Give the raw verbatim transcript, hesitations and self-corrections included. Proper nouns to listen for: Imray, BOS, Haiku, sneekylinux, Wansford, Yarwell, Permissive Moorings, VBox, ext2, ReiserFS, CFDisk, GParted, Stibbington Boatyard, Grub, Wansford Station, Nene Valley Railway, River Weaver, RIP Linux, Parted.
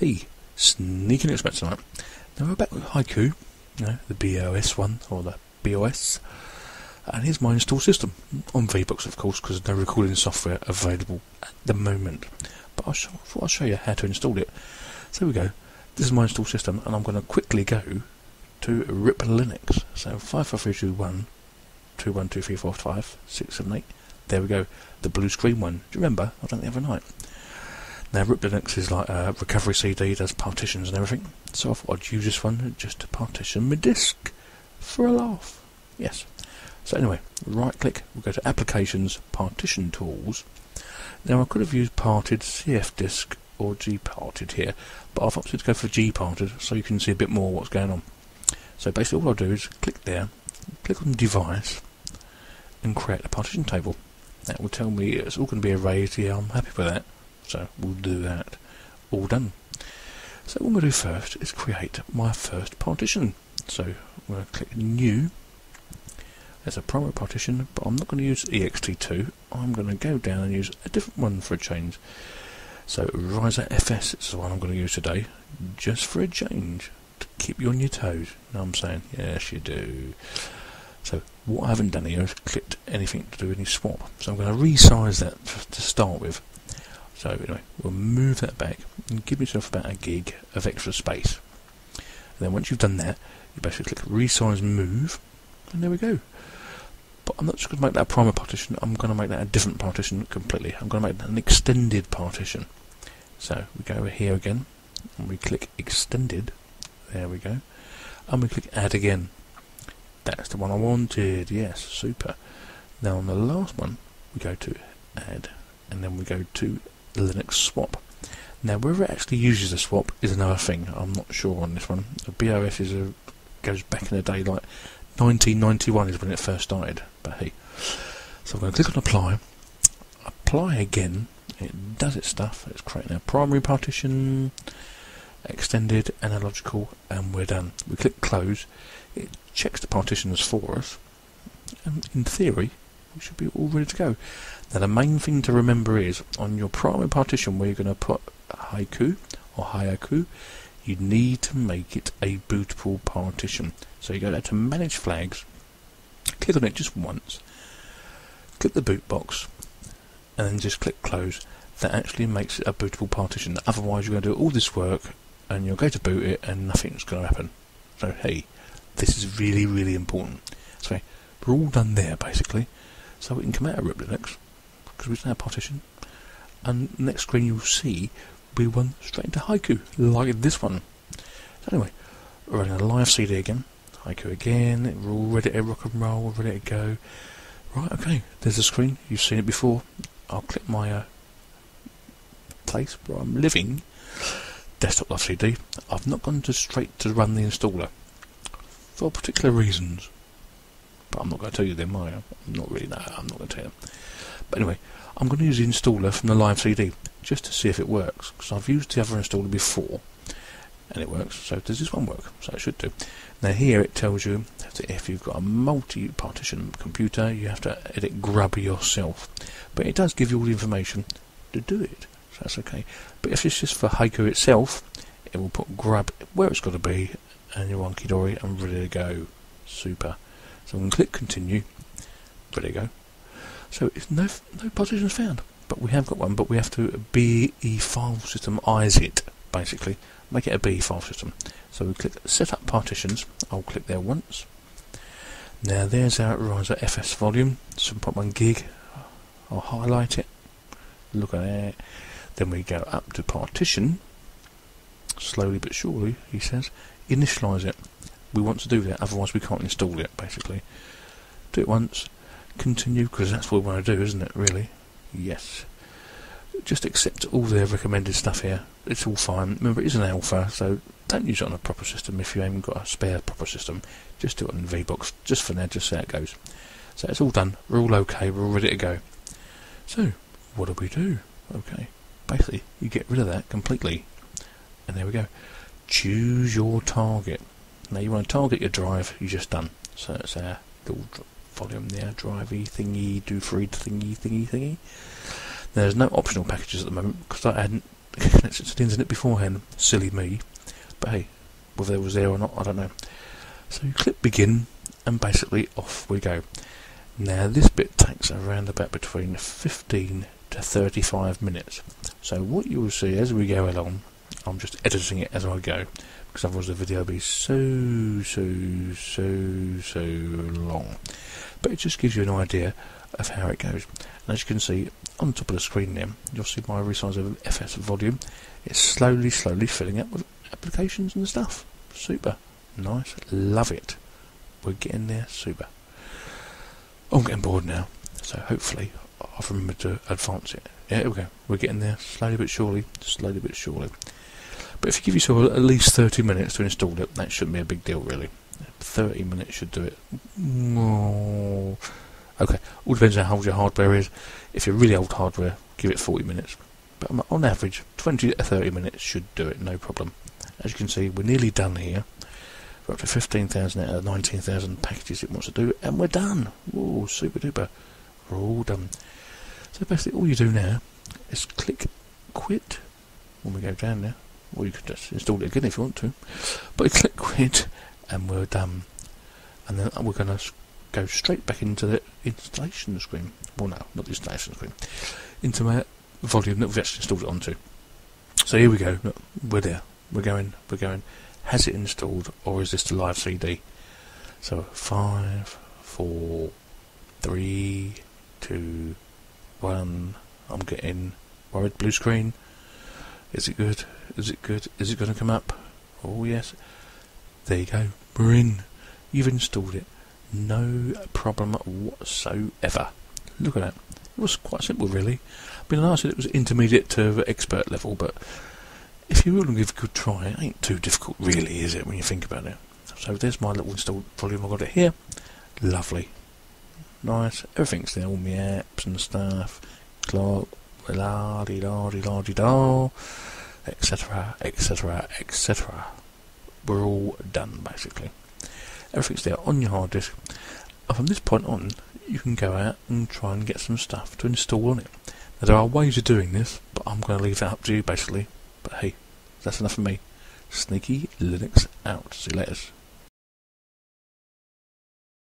Hey, sneaking expert tonight. Now we're back with Haiku, you know, the B O S one, or the B O S, and here's my install system, on VBox of course, because there's no recording software available at the moment. But I thought I'd show you how to install it. So here we go, this is my install system, and I'm going to quickly go to R I P Linux. So five four three two one two one two three four five six seven eight, there we go, the blue screen one. Do you remember? I've done it the other night. Now R I P Linux is like a recovery C D, does partitions and everything, so I thought I'd use this one just to partition my disk for a laugh. Yes. So anyway, right click, we'll go to Applications, Partition Tools. Now I could have used Parted, CFDisk or GParted here, but I've opted to go for GParted so you can see a bit more what's going on. So basically all I'll do is click there, click on Device and create a partition table. That will tell me it's all going to be arrayed here, I'm happy with that. So we'll do that. All done. So what I'm going to do first is create my first partition. So I'm going to click New. There's a primary partition, but I'm not going to use E X T two. I'm going to go down and use a different one for a change. So ReiserFS is the one I'm going to use today, just for a change, to keep you on your toes. You know what I'm saying? Yes, you do. So what I haven't done here is clicked anything to do any swap. So I'm going to resize that to start with. So anyway, we'll move that back and give yourself about a gig of extra space. And then once you've done that, you basically click Resize Move, and there we go. But I'm not just going to make that a primary partition, I'm going to make that a different partition completely. I'm going to make that an extended partition. So we go over here again, and we click Extended, there we go, and we click Add again. That's the one I wanted, yes, super. Now on the last one, we go to Add, and then we go to Linux swap. Now whether it actually uses a swap is another thing. I'm not sure on this one. The B O S is a, goes back in the day, like nineteen ninety-one is when it first started, but hey. So I'm going to click on Apply, Apply again, it does its stuff, it's creating a primary partition, extended, analogical, and we're done. We click Close, it checks the partitions for us, and in theory we should be all ready to go. Now the main thing to remember is on your primary partition where you're going to put Haiku or Haiku, you need to make it a bootable partition. So you go down to Manage Flags, click on it just once, click the boot box, and then just click Close. That actually makes it a bootable partition. Otherwise you're going to do all this work and you'll go to boot it and nothing's going to happen. So hey, this is really really important. So we're all done there basically. So we can come out of R I P Linux, because we've done our partition, and next screen you'll see we run straight into Haiku, like this one. So anyway, we're running a live C D again, Haiku again, we're all ready to rock and roll, we're ready to go. Right, okay, there's the screen, you've seen it before. I'll click my uh, place where I'm living, desktop live C D. I've not gone to straight to run the installer, for particular reasons. But I'm not going to tell you them, am I? I'm not really, no, I'm not going to tell you them. But anyway, I'm going to use the installer from the live C D, just to see if it works, because I've used the other installer before, and it works, so does this one work? So it should do. Now here it tells you that if you've got a multi-partition computer, you have to edit Grub yourself. But it does give you all the information to do it, so that's okay. But if it's just for Haiku itself, it will put Grub where it's got to be, and you're hunky dory and ready to go. Super. So I'm going to click Continue, there you go. So it's no no partitions found, but we have got one, but we have to B E file system eyes it, basically, make it a B E file system. So we click Set Up Partitions, I'll click there once. Now there's our ReiserFS volume, seven point one gig, I'll highlight it, look at that. Then we go up to Partition, slowly but surely, he says, initialise it. We want to do that, otherwise we can't install it, basically. Do it once, continue, because that's what we want to do, isn't it, really? Yes. Just accept all their recommended stuff here. It's all fine. Remember, it is an alpha, so don't use it on a proper system if you haven't got a spare proper system. Just do it on VBox, just for now, just see how it goes. So it's all done. We're all okay. We're all ready to go. So, what do we do? Okay. Basically, you get rid of that completely. And there we go. Choose your target. Now you want to target your drive, you just done. So it's our little volume there, drivey thingy, do free thingy thingy thingy. Now, there's no optional packages at the moment because I hadn't connected to the internet beforehand. Silly me. But hey, whether it was there or not, I don't know. So you click begin, and basically off we go. Now this bit takes around about between fifteen to thirty-five minutes. So what you will see as we go along, I'm just editing it as I go, because otherwise the video will be so, so, so, so long. But it just gives you an idea of how it goes. And as you can see, on top of the screen there, you'll see my ReiserFS volume. It's slowly, slowly filling up with applications and stuff. Super. Nice. Love it. We're getting there. Super. I'm getting bored now, so hopefully I've remembered to advance it. Yeah, here we go. We're getting there, slowly but surely, slowly but surely. But if you give yourself at least thirty minutes to install it, that shouldn't be a big deal, really. thirty minutes should do it. Oh. Okay, all depends on how old your hardware is. If you're really old hardware, give it forty minutes. But on average, twenty to thirty minutes should do it, no problem. As you can see, we're nearly done here. We're up to fifteen thousand out of nineteen thousand packages it wants to do, and we're done. Whoa, super duper. We're all done. So basically all you do now is click quit when we go down there, or you could just install it again if you want to, but you click quit and we're done. And then we're going to go straight back into the installation screen. Well, no, not the installation screen, into our volume that we've actually installed it onto. So here we go. Look, we're there, we're going, we're going. Has it installed, or is this the live C D? So five, four, three, two, one. I'm getting worried. Blue screen. Is it good? Is it good? Is it going to come up? Oh yes. There you go. We're in. You've installed it. No problem whatsoever. Look at that. It was quite simple, really. I mean, I said it was intermediate to expert level, but if you really give a good try, it ain't too difficult really, is it, when you think about it? So there's my little installed volume, I've got it here. Lovely. Nice. Everything's there, all my apps and stuff. Clock, la di da di da di da, et cetera, et cetera, et cetera. We're all done basically. Everything's there on your hard disk. And from this point on, you can go out and try and get some stuff to install on it. Now there are ways of doing this, but I'm going to leave that up to you basically. But hey, that's enough for me. Sneaky Linux out. See you later.